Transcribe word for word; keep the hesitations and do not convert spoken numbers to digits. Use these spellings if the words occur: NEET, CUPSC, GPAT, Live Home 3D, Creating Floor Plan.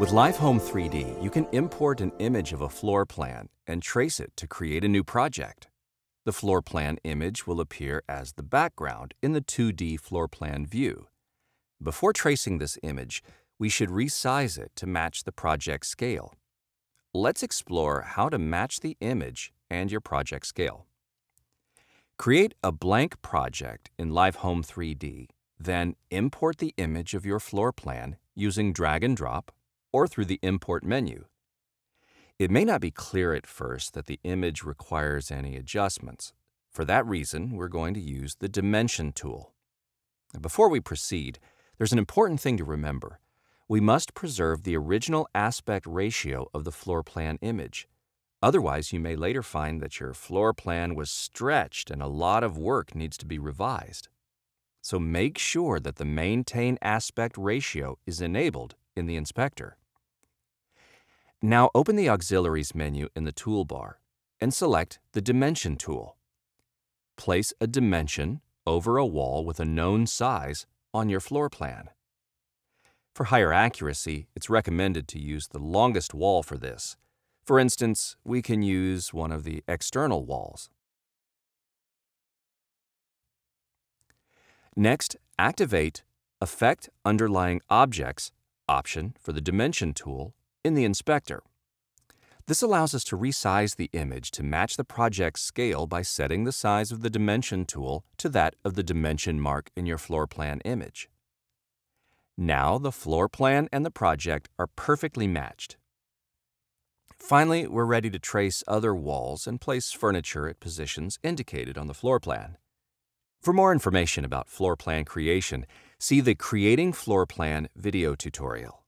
With Live Home three D, you can import an image of a floor plan and trace it to create a new project. The floor plan image will appear as the background in the two D floor plan view. Before tracing this image, we should resize it to match the project scale. Let's explore how to match the image and your project scale. Create a blank project in Live Home three D, then import the image of your floor plan using drag and drop, or through the Import menu. It may not be clear at first that the image requires any adjustments. For that reason, we're going to use the Dimension tool. Before we proceed, there's an important thing to remember. We must preserve the original aspect ratio of the floor plan image. Otherwise, you may later find that your floor plan was stretched and a lot of work needs to be revised. So make sure that the Maintain Aspect Ratio is enabled in the inspector. Now open the Auxiliaries menu in the toolbar and select the Dimension tool. Place a dimension over a wall with a known size on your floor plan. For higher accuracy, it's recommended to use the longest wall for this. For instance, we can use one of the external walls. Next, activate Affect Underlying Objects option for the Dimension tool in the inspector. This allows us to resize the image to match the project's scale by setting the size of the Dimension tool to that of the dimension mark in your floor plan image. Now the floor plan and the project are perfectly matched. Finally, we're ready to trace other walls and place furniture at positions indicated on the floor plan. For more information about floor plan creation, see the Creating Floor Plan video tutorial.